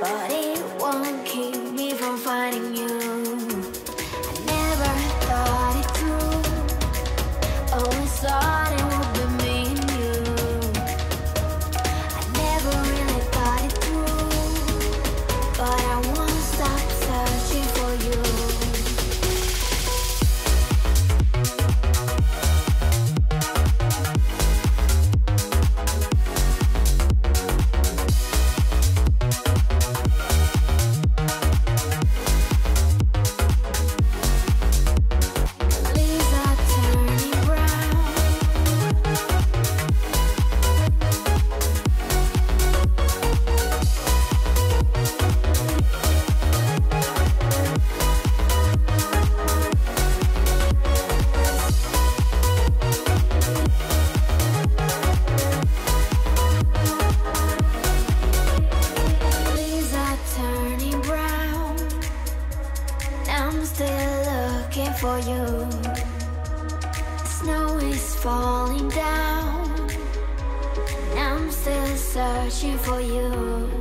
but it won't keep me from finding you. I never thought it through, always thought it would be me and you. I never really thought it through, but I won't stop searching for you. For you, snow is falling down, and I'm still searching for you.